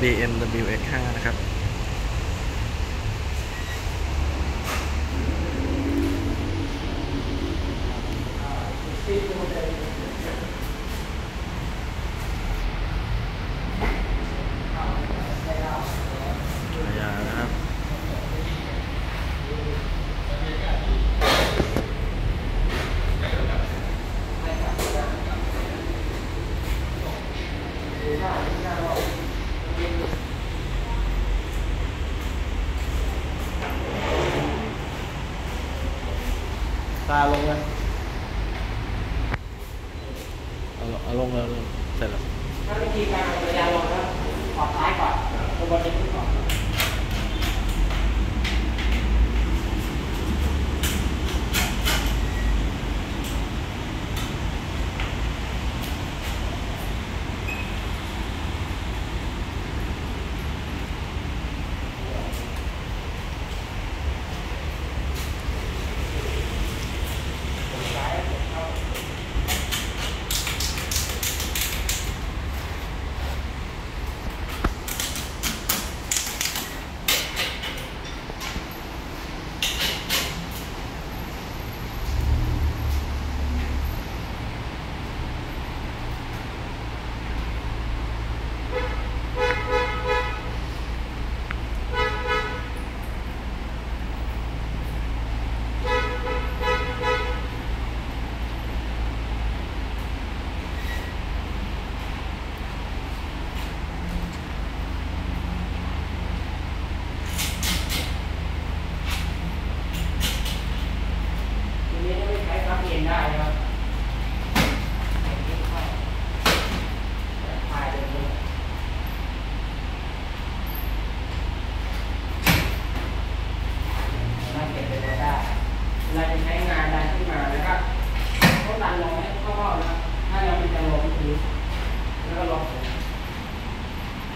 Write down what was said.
BMW X5 นะครับตาลงนะเอาลงแล้วเสร็จแล้วถ้าวิธีการพยายามลงแล้วออกท้ายก่อนตัวบอลขึ้นก่อนเราจะใช้งานดันขึ้นมาแล้วก็ต้องดันลงให้เข้าเป้านะถ้าเราเป็นจะลงคือ